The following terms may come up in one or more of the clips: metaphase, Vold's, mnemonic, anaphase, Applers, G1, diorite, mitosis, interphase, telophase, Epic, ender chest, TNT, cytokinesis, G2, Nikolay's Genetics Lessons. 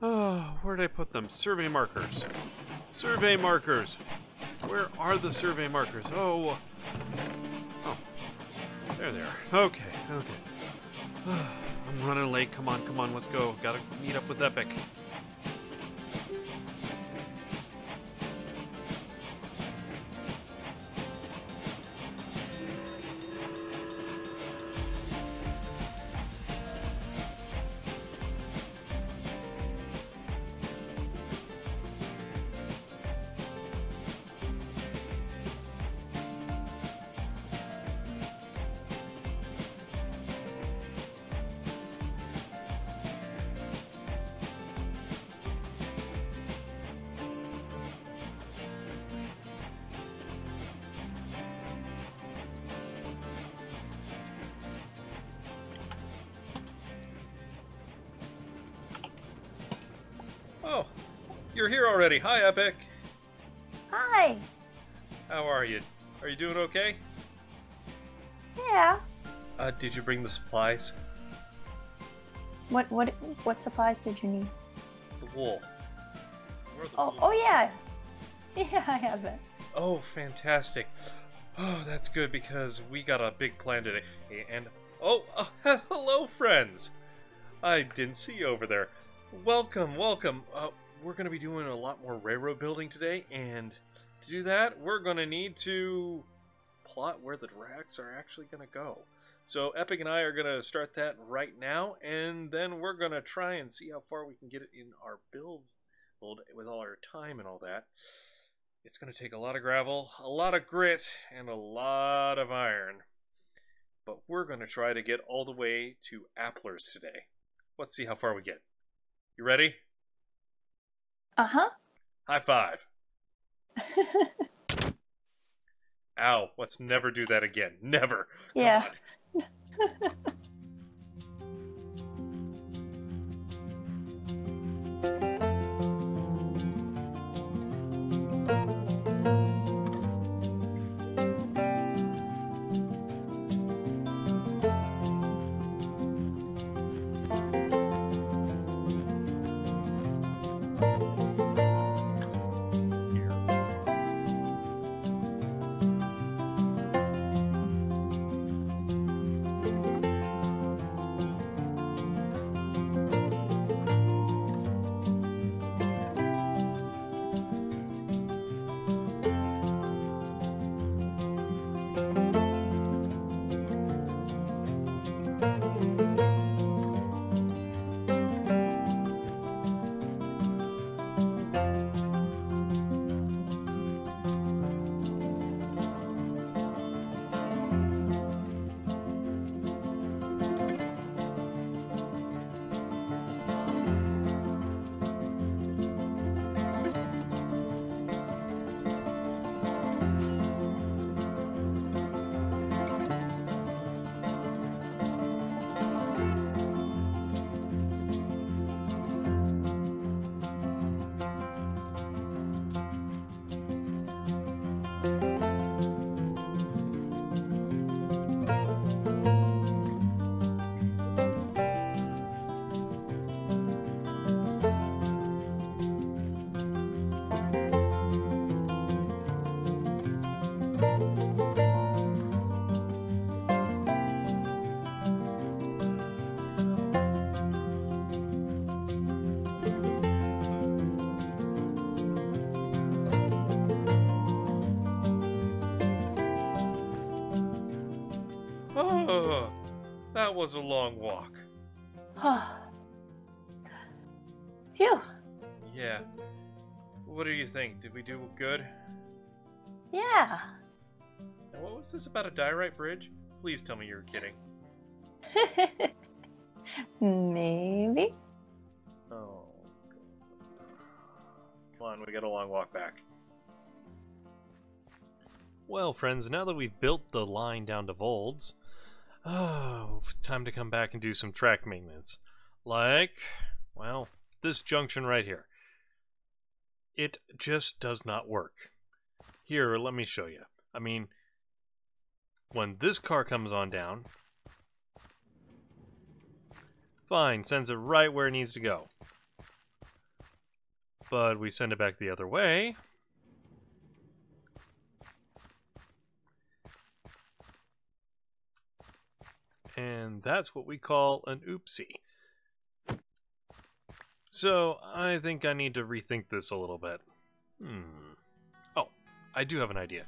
Oh, where did I put them? Survey markers. Survey markers. Where are the survey markers? Oh. Oh. There they are. Okay, okay. I'm running late. Come on, come on. Let's go. Gotta meet up with Epic. Oh, you're here already. Hi, Epic. Hi. How are you? Are you doing okay? Yeah. Did you bring the supplies? What supplies did you need? The wool. Oh yeah. Yeah, I have it. Oh, fantastic. Oh, that's good because we got a big plan today. And oh, hello, friends. I didn't see you over there. Welcome, welcome. We're going to be doing a lot more railroad building today, and to do that, we're going to need to plot where the tracks are actually going to go. So Epic and I are going to start that right now, and then we're going to try and see how far we can get it in our build with all our time and all that. It's going to take a lot of gravel, a lot of grit, and a lot of iron. But we're going to try to get all the way to Applers today. Let's see how far we get. You ready? Uh-huh. High five. Ow, let's never do that again. Never. Yeah. Oh, that was a long walk. Phew. Yeah. What do you think? Did we do good? Yeah. And what was this about a diorite bridge? Please tell me you were kidding. Maybe. Oh. Come on, we got a long walk back. Well, friends, now that we've built the line down to Vold's, oh, time to come back and do some track maintenance. Like, well, this junction right here. It just does not work. Here, let me show you. I mean, when this car comes on down, fine, sends it right where it needs to go. but we send it back the other way. And that's what we call an oopsie. So, I think I need to rethink this a little bit. Oh, I do have an idea.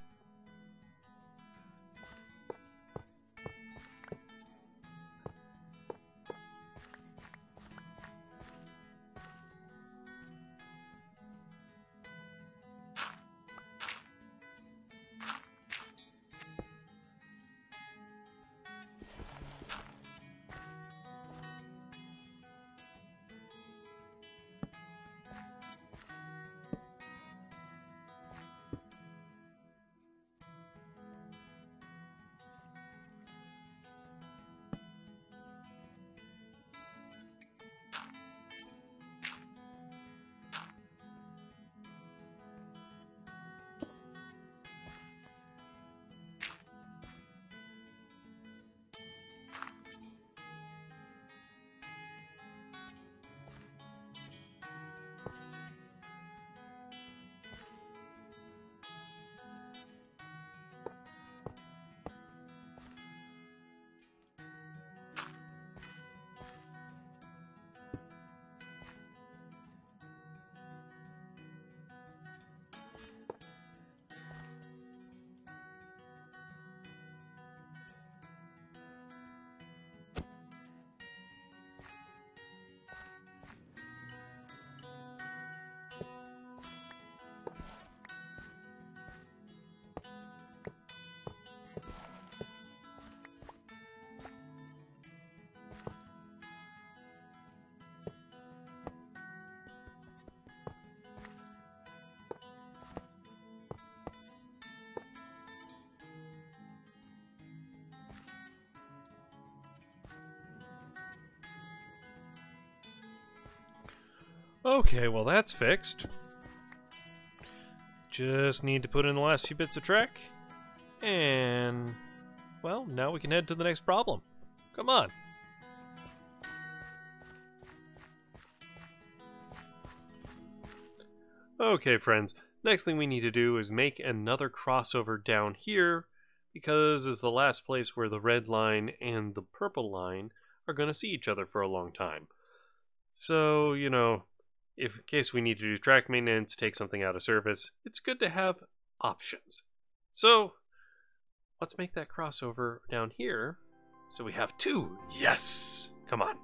Okay, well that's fixed. Just need to put in the last few bits of track. And, well, now we can head to the next problem. Come on. Okay, friends. Next thing we need to do is make another crossover down here, because it's the last place where the red line and the purple line are going to see each other for a long time. So, you know, if in case we need to do track maintenance, take something out of service, it's good to have options. So, let's make that crossover down here so we have two. Yes! Come on.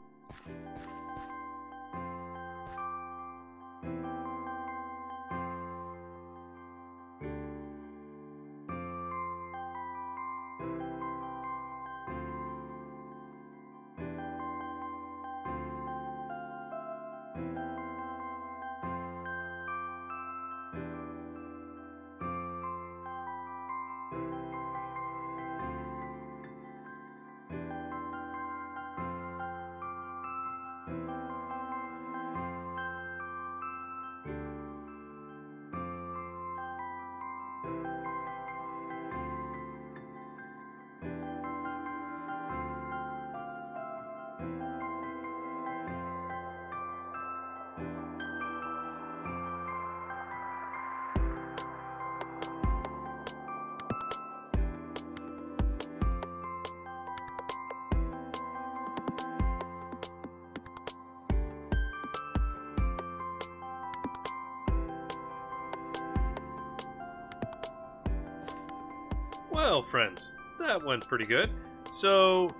Well, friends, that went pretty good. So,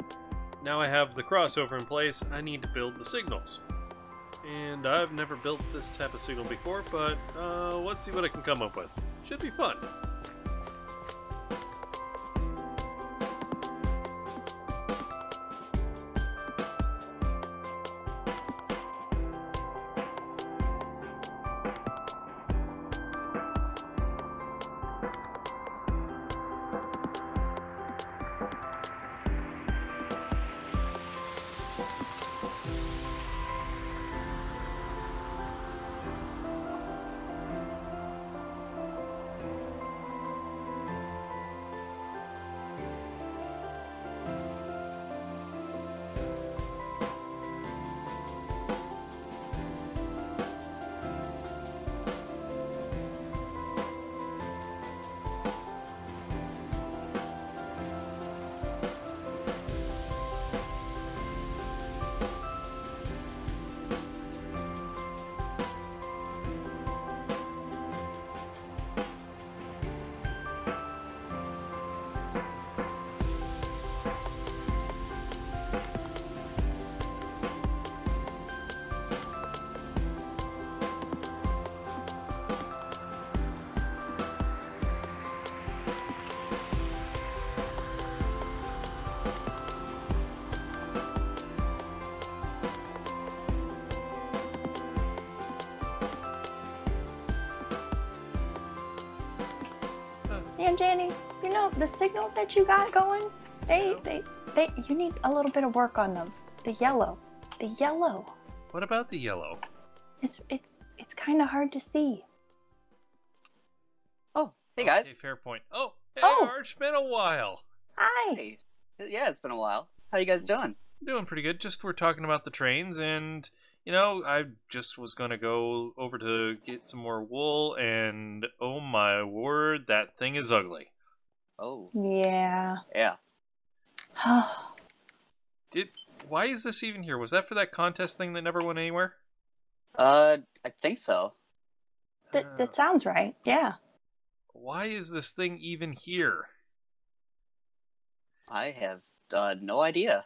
now I have the crossover in place, I need to build the signals. And I've never built this type of signal before, but let's see what I can come up with. Should be fun. And Jenny, you know, the signals that you got going, you need a little bit of work on them. The yellow. What about the yellow? It's kind of hard to see. Oh, hey guys. Okay, fair point. Oh, hey, it's been a while. Hi. Hey. Yeah, it's been a while. How you guys doing? Doing pretty good. Just we're talking about the trains and, you know, I just was going to go over to get some more wool and oh my word, that thing is ugly. Oh. Yeah. Yeah. Why is this even here? Was that for that contest thing that never went anywhere? I think so. That sounds right, yeah. Why is this thing even here? I have no idea.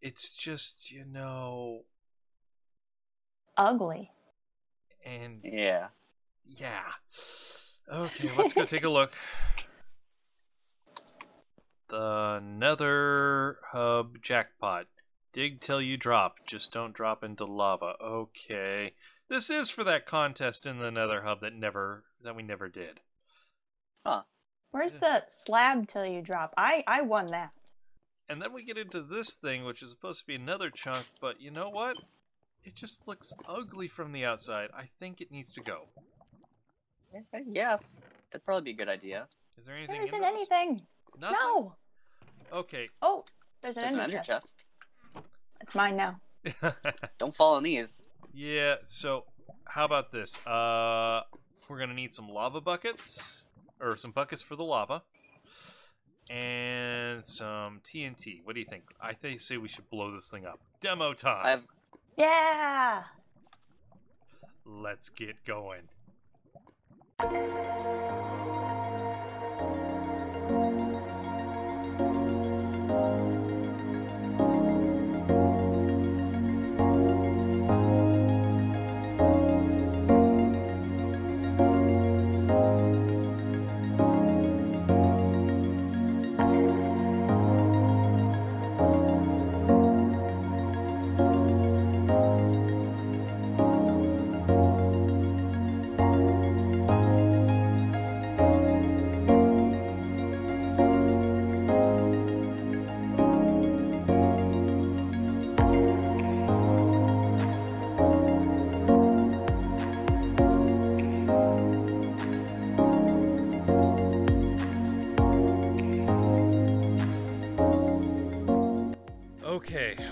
It's just, you know... ugly. And... yeah. Yeah. Okay, let's go take a look. The Nether Hub Jackpot. Dig till you drop. Just don't drop into lava. Okay. This is for that contest in the Nether Hub that we never did. Huh. Where's the slab till you drop? I won that. And then we get into this thing, which is supposed to be another chunk, but you know what? It just looks ugly from the outside. I think it needs to go. Yeah, that'd probably be a good idea. Is there anything? There isn't anything. Nothing? No. Okay. Oh, there's an ender chest. It's mine now. Don't fall on these. Yeah. So, how about this? We're gonna need some lava buckets, or some buckets for the lava, and some TNT. What do you think? I say we should blow this thing up. Demo time. Yeah. Let's get going.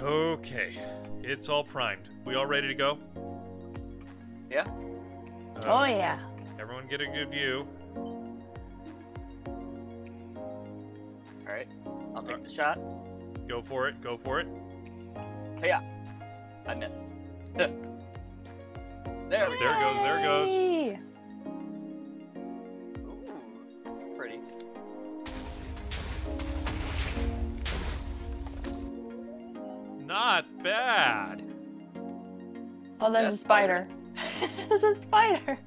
Okay, it's all primed. We all ready to go? Yeah. Oh yeah. Everyone get a good view. All right, I'll take the shot. Go for it, go for it. Hey, yeah, I missed. There we go. There it goes. Ooh, pretty. Not bad. Oh, there's a spider. There's a spider.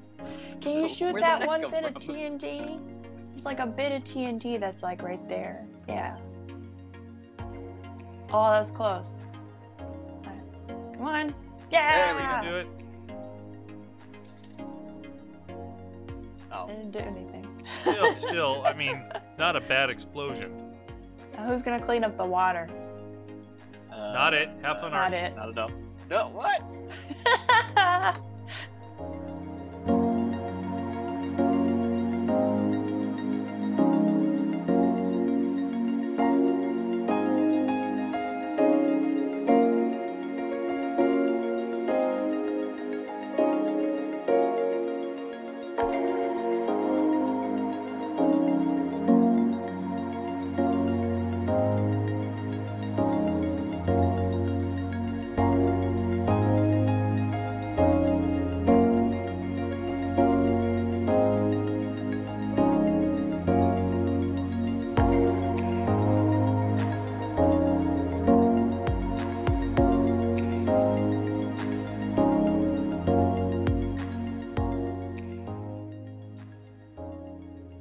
Can you shoot that one bit of TNT? It's like a bit of TNT that's like right there. Yeah. Oh, that was close. Come on. Yeah. There we go. Do it. Oh. Didn't do anything. Still. I mean, not a bad explosion. Now who's gonna clean up the water? Not it. Have fun, Arch. Not it. Not at all. No, what?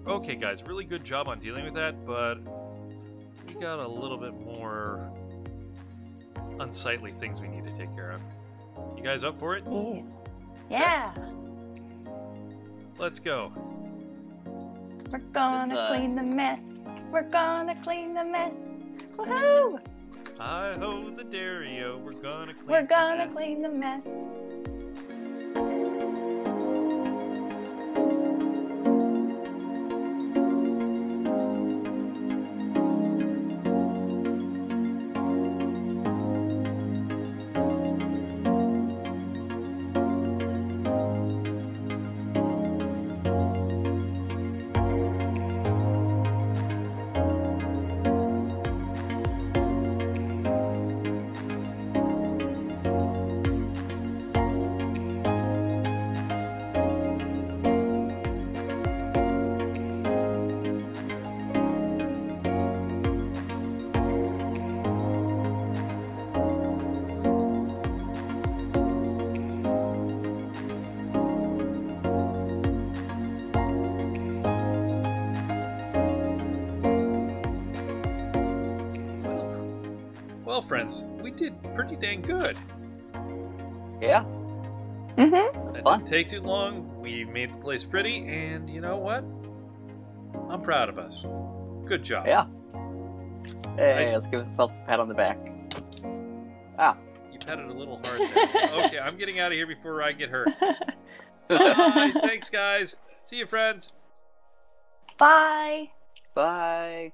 Okay guys, really good job on dealing with that, but we got a little bit more unsightly things we need to take care of. You guys up for it? Yeah. Let's go. We're gonna clean the mess. We're gonna clean the mess. Woohoo! Hi ho the Dario. We're gonna clean. We're gonna clean the mess. Well, friends, we did pretty dang good. Yeah. Mm-hmm. It didn't take too long. We made the place pretty, and you know what? I'm proud of us. Good job. Yeah. Hey, let's give ourselves a pat on the back. Ah. You patted a little hard there. Okay, I'm getting out of here before I get hurt. Bye. Thanks, guys. See you, friends. Bye. Bye.